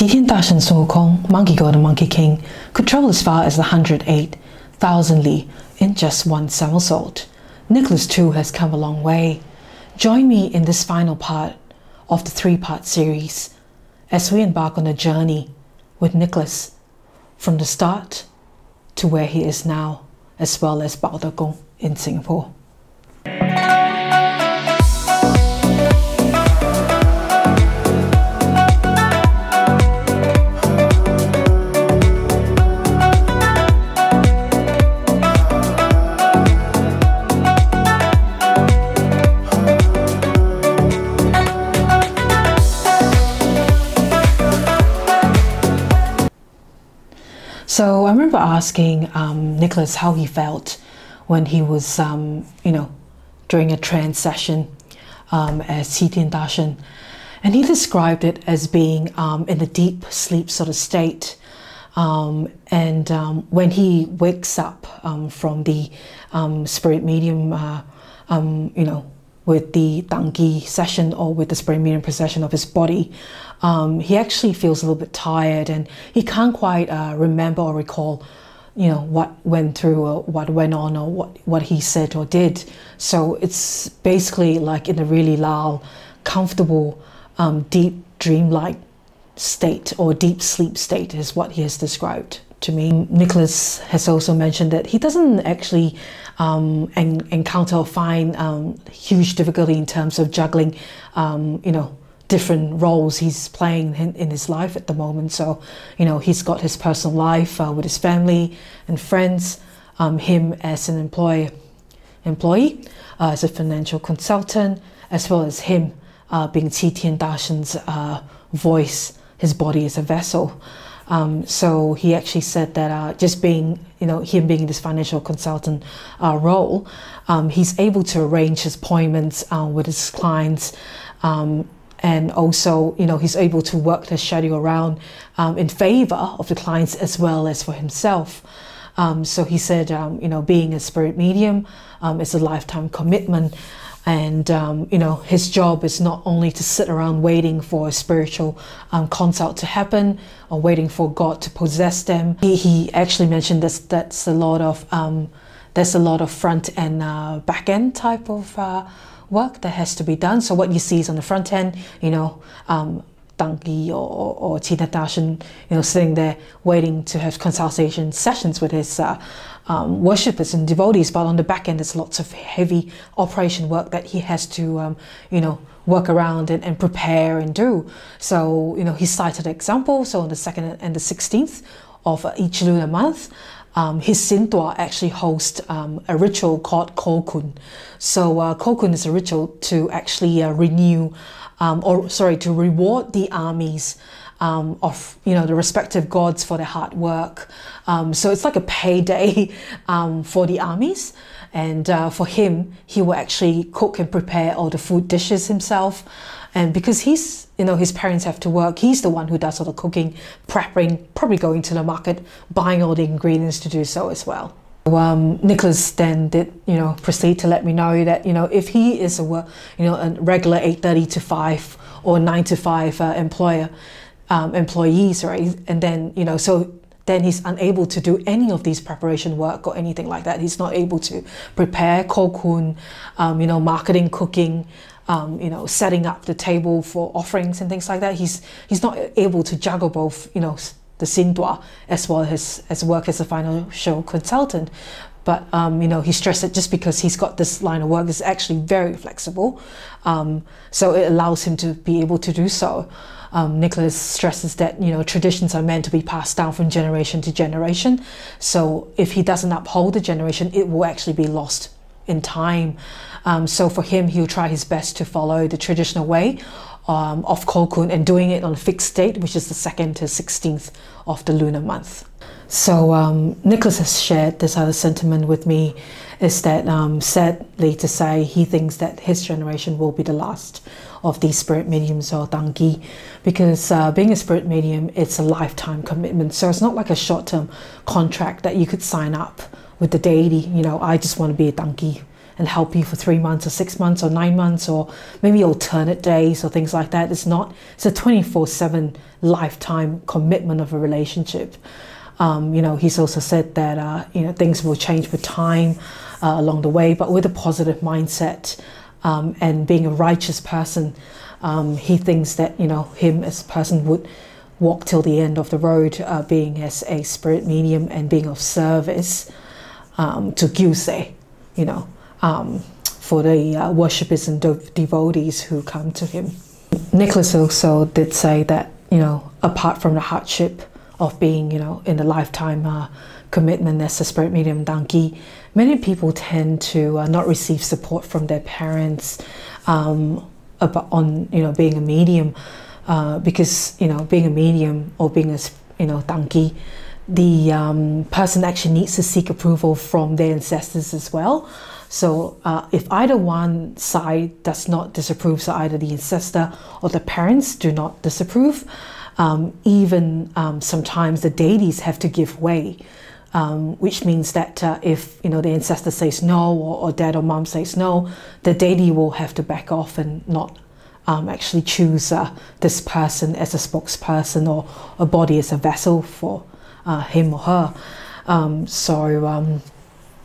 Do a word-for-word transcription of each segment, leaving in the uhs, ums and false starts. Qi Tian Da Sheng Sun Wukong, Monkey God and Monkey King, could travel as far as the one hundred eight thousand li in just one somersault. Nicholas too has come a long way. Join me in this final part of the three-part series as we embark on a journey with Nicholas from the start to where he is now, as well as Bao De Gong in Singapore. So I remember asking um, Nicholas how he felt when he was, um, you know, during a trance session um, as Qi Tian Da Sheng, and he described it as being um, in a deep sleep sort of state. Um, and um, when he wakes up um, from the um, spirit medium, uh, um, you know, with the Tangki session or with the spirit medium possession of his body, um, he actually feels a little bit tired, and he can't quite uh, remember or recall, you know, what went through or what went on or what, what he said or did. So it's basically like in a really lull, comfortable, um, deep dreamlike state or deep sleep state is what he has described to me. Nicholas has also mentioned that he doesn't actually um, en encounter or find um, huge difficulty in terms of juggling, um, you know, different roles he's playing in, in his life at the moment. So, you know, he's got his personal life uh, with his family and friends, um, him as an employee, employee uh, as a financial consultant, as well as him uh, being Qi Tian Da Sheng's uh, voice, his body as a vessel. Um, so he actually said that uh, just being, you know, him being this financial consultant uh, role, um, he's able to arrange his appointments uh, with his clients, um, and also, you know, he's able to work the schedule around um, in favor of the clients as well as for himself. Um, so he said, um, you know, being a spirit medium um, is a lifetime commitment. And, um, you know, his job is not only to sit around waiting for a spiritual um, consult to happen or waiting for God to possess them. He, he actually mentioned this, that's a lot of, um, there's a lot of front and uh, back end type of uh, work that has to be done. So what you see is on the front end, you know, um, Tangki or, or Qi Tian Da Sheng, you know, sitting there waiting to have consultation sessions with his uh, um, worshippers and devotees. But on the back end, there's lots of heavy operation work that he has to, um, you know, work around and, and prepare and do. So, you know, he cited an example. So on the second and the sixteenth of each lunar month, Um, his Sintua actually hosts um, a ritual called Kokun. So uh, Kokun is a ritual to actually uh, renew, um, or sorry, to reward the armies um, of, you know, the respective gods for their hard work. Um, so it's like a payday um, for the armies. And uh, for him, he will actually cook and prepare all the food dishes himself. And because he's, you know, his parents have to work, he's the one who does all the cooking, prepping, probably going to the market, buying all the ingredients to do so as well. Um, Nicholas then did, you know, proceed to let me know that, you know, if he is a, you know, a regular eight thirty to five or nine to five uh, employer, um, employees, right? And then, you know, so then he's unable to do any of these preparation work or anything like that. He's not able to prepare kokun, um, you know, marketing, cooking, Um, you know, setting up the table for offerings and things like that. He's he's not able to juggle both, you know, the Sintua as well as as work as a financial consultant. But um, you know, he stressed that just because he's got this line of work is actually very flexible, um, so it allows him to be able to do so. Um, Nicholas stresses that, you know, traditions are meant to be passed down from generation to generation. So if he doesn't uphold the generation, it will actually be lost in time. Um, so for him, he'll try his best to follow the traditional way um, of Kokun and doing it on a fixed date, which is the second to sixteenth of the lunar month. So um, Nicholas has shared this other sentiment with me, is that um, sadly to say, he thinks that his generation will be the last of these spirit mediums or Tangki, because uh, being a spirit medium, it's a lifetime commitment. So it's not like a short-term contract that you could sign up with the deity, you know, I just want to be a Tangki and help you for three months or six months or nine months or maybe alternate days or things like that. It's not, it's a twenty-four seven lifetime commitment of a relationship. Um, you know, he's also said that, uh, you know, things will change with time uh, along the way, but with a positive mindset um, and being a righteous person, um, he thinks that, you know, him as a person would walk till the end of the road, uh, being as a spirit medium and being of service um, to Gyuse, you know, um, for the uh, worshippers and devotees who come to him. Nicholas also did say that, you know, apart from the hardship of being, you know, in a lifetime uh, commitment as a spirit medium Dangi, many people tend to uh, not receive support from their parents um, about on, you know, being a medium. Uh, because, you know, being a medium or being a, you know, Tangki, the um, person actually needs to seek approval from their ancestors as well. So uh, if either one side does not disapprove, so either the ancestor or the parents do not disapprove, um, even um, sometimes the deities have to give way, um, which means that uh, if, you know, the ancestor says no, or, or dad or mom says no, the deity will have to back off and not Um, actually choose uh, this person as a spokesperson or a body as a vessel for uh, him or her. Um, so um,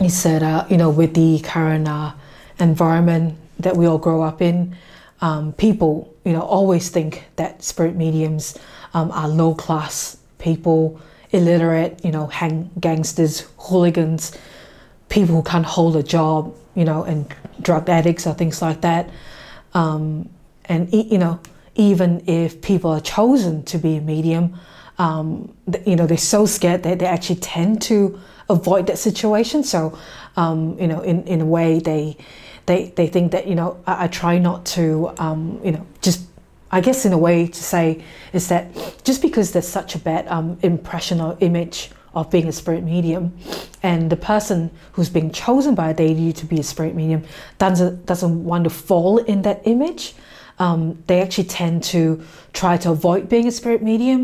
he said, uh, you know, with the current uh, environment that we all grow up in, um, people, you know, always think that spirit mediums um, are low-class people, illiterate, you know, hang gangsters, hooligans, people who can't hold a job, you know, and drug addicts or things like that. Um, And, you know, even if people are chosen to be a medium, um, you know, they're so scared that they actually tend to avoid that situation. So, um, you know, in, in a way, they, they, they think that, you know, I, I try not to, um, you know, just, I guess in a way to say is that just because there's such a bad um, impression or image of being a spirit medium, and the person who's being chosen by a deity to be a spirit medium doesn't, doesn't want to fall in that image. Um, they actually tend to try to avoid being a spirit medium,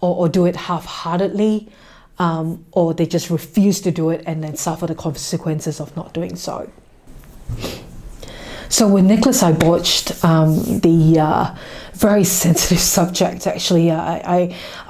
or, or do it half-heartedly, um, or they just refuse to do it and then suffer the consequences of not doing so. So with Nicholas, I broached um, the uh, very sensitive subject. Actually, I, I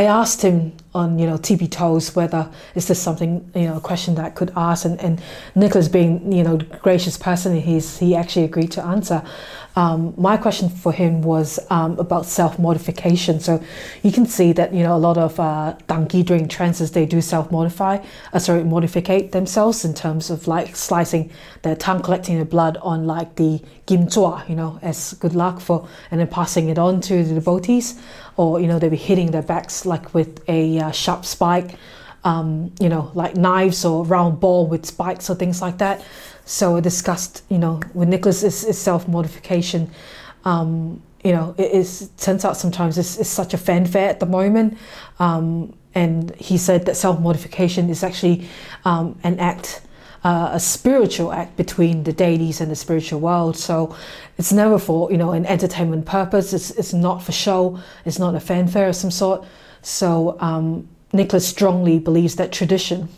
I asked him on, you know, tippy toes whether is this something, you know, a question that I could ask, and, and Nicholas, being, you know, gracious person, he's he actually agreed to answer. Um, my question for him was um, about self-modification. So you can see that, you know, a lot of uh, Tangki during trances, they do self-modify, uh, sorry, modificate themselves in terms of like slicing their tongue, collecting their blood on like the gimtoa, you know, as good luck for, and then passing it on to the devotees, or, you know, they'll be hitting their backs like with a uh, sharp spike, um, you know, like knives or round ball with spikes or things like that. So I discussed, you know, with Nicholas, is, is self-modification. Um, you know, it, is, it turns out sometimes it's, it's such a fanfare at the moment. Um, and he said that self-modification is actually um, an act, uh, a spiritual act between the deities and the spiritual world. So it's never for, you know, an entertainment purpose. It's, it's not for show. It's not a fanfare of some sort. So um, Nicholas strongly believes that tradition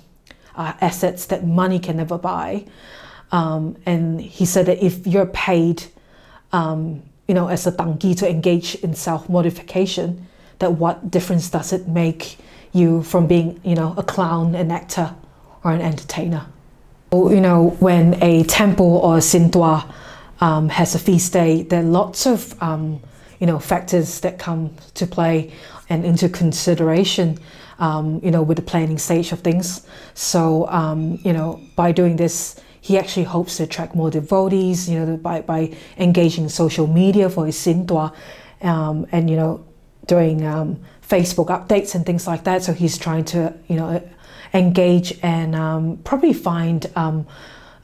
are assets that money can never buy. Um, and he said that if you're paid, um, you know, as a Tangki to engage in self-modification, that what difference does it make you from being, you know, a clown, an actor, or an entertainer? You know, when a temple or a Sintua um, has a feast day, there are lots of, um, you know, factors that come to play and into consideration. Um, you know, with the planning stage of things. So, um, you know, by doing this, he actually hopes to attract more devotees, you know, by, by engaging in social media for his Sintua, um, and, you know, doing um, Facebook updates and things like that. So he's trying to, you know, engage and um, probably find um,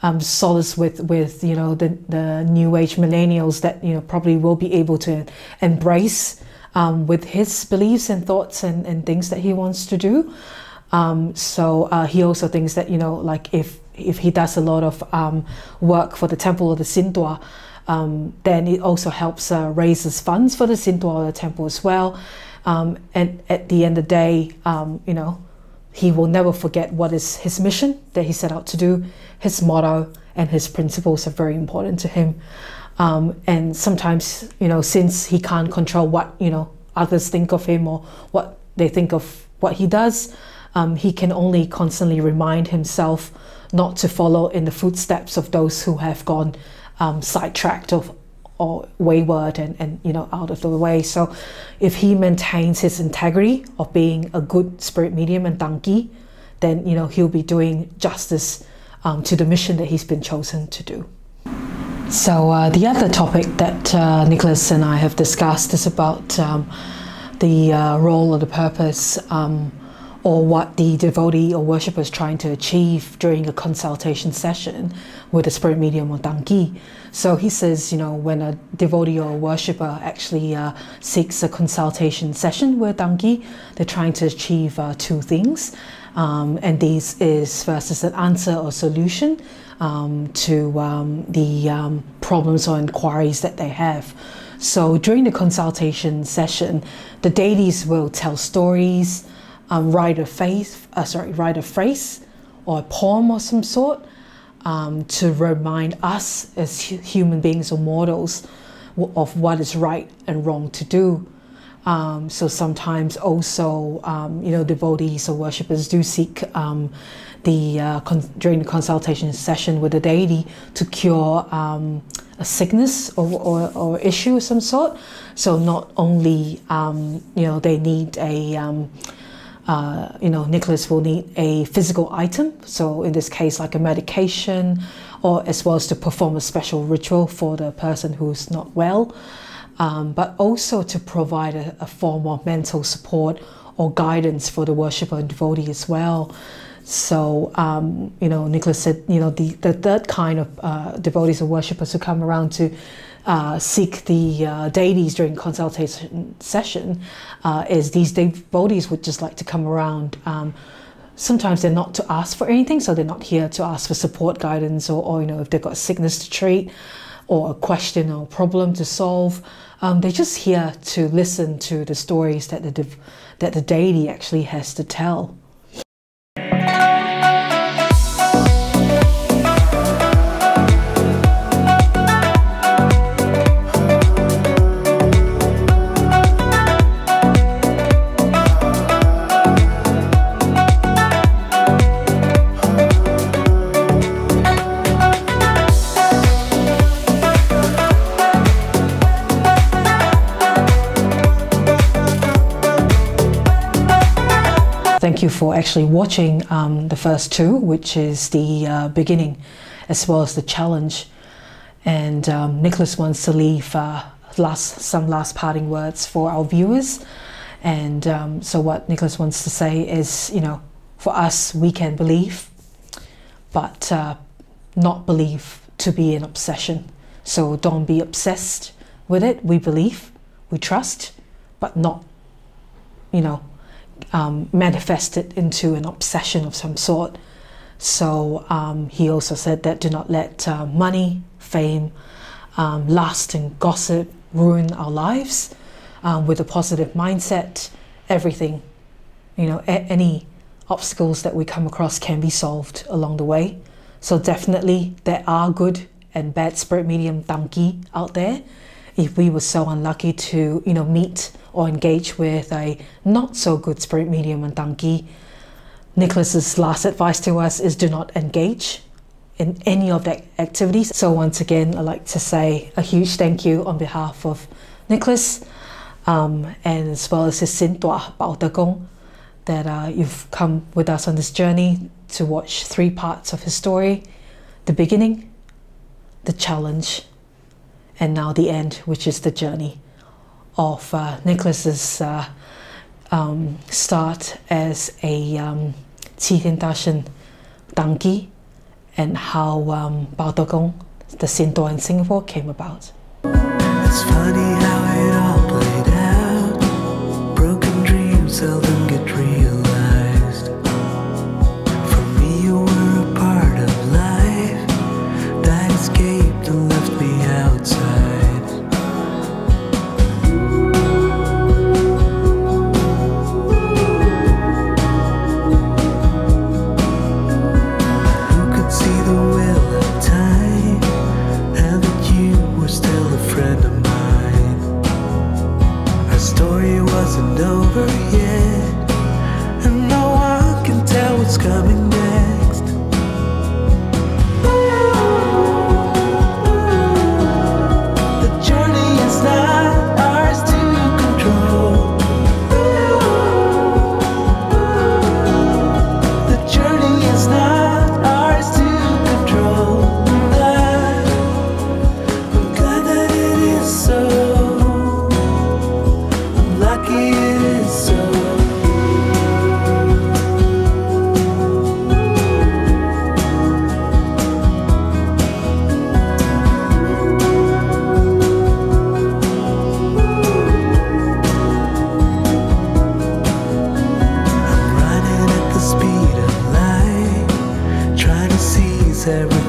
um, solace with, with, you know, the, the new age millennials that, you know, probably will be able to embrace um, with his beliefs and thoughts and, and things that he wants to do. Um, so uh, he also thinks that, you know, like if if he does a lot of um, work for the temple or the Sintua, um, then it also helps uh, raise his funds for the Sintua or the temple as well. Um, and at the end of the day, um, you know, He will never forget what is his mission that he set out to do. His motto and his principles are very important to him. Um, and sometimes, you know, since he can't control what, you know, others think of him or what they think of what he does, um, he can only constantly remind himself not to follow in the footsteps of those who have gone um, sidetracked of, or wayward and, and, you know, out of the way. So if he maintains his integrity of being a good spirit medium and Tangki, then, you know, he'll be doing justice um, to the mission that he's been chosen to do. So uh, the other topic that uh, Nicholas and I have discussed is about um, the uh, role or the purpose um, or what the devotee or worshipper is trying to achieve during a consultation session with a spirit medium or Tangki. So he says, you know, when a devotee or worshipper actually uh, seeks a consultation session with Tangki, they're trying to achieve uh, two things. Um, and these is first is an answer or solution Um, to um, the um, problems or inquiries that they have. So during the consultation session, the deities will tell stories, um, write a faith, uh, sorry, write a phrase or a poem or some sort um, to remind us as human beings or mortals of what is right and wrong to do. Um, so sometimes also, um, you know, devotees or worshippers do seek um, the uh, con during the consultation session with the deity to cure um, a sickness or, or, or issue of some sort. So not only, um, you know, they need a, um, uh, you know, Nicholas will need a physical item. So in this case, like a medication, or as well as to perform a special ritual for the person who's not well. Um, but also to provide a, a form of mental support or guidance for the worshipper and devotee as well. So, um, you know, Nicholas said, you know, the, the third kind of uh, devotees or worshippers who come around to uh, seek the uh, deities during consultation session uh, is these devotees would just like to come around. Um, sometimes they're not to ask for anything, so they're not here to ask for support, guidance, or, or you know, if they've got a sickness to treat or a question or problem to solve. Um, they're just here to listen to the stories that the, that the deity actually has to tell. Thank you for actually watching um, the first two, which is the uh, beginning as well as the challenge. And um, Nicholas wants to leave uh, last, some last parting words for our viewers. And um, so what Nicholas wants to say is, you know, for us, we can believe, but uh, not believe to be an obsession. So don't be obsessed with it. We believe, we trust, but not, you know, Um, manifested into an obsession of some sort. So um, he also said that do not let uh, money, fame, um, lust and gossip ruin our lives. Um, with a positive mindset, everything, you know, a any obstacles that we come across can be solved along the way. So definitely there are good and bad spirit medium Tangki out there. If we were so unlucky to, you know, meet or engage with a not so good spirit medium and Tangki, Nicholas's last advice to us is do not engage in any of that activity. So once again, I'd like to say a huge thank you on behalf of Nicholas um, and as well as his Sin Tua, Bao De Gong, that uh, you've come with us on this journey to watch three parts of his story: the beginning, the challenge, and now the end, which is the journey of uh, Nicholas's uh, um, start as a um, Qi Tian Da Sheng Tangki, and how um, Bao De Gong, the Sinto in Singapore, came about. It's funny how it all played out. Broken dreams seldom get realized. For me, you were a part of life that escaped and left me outside. everything.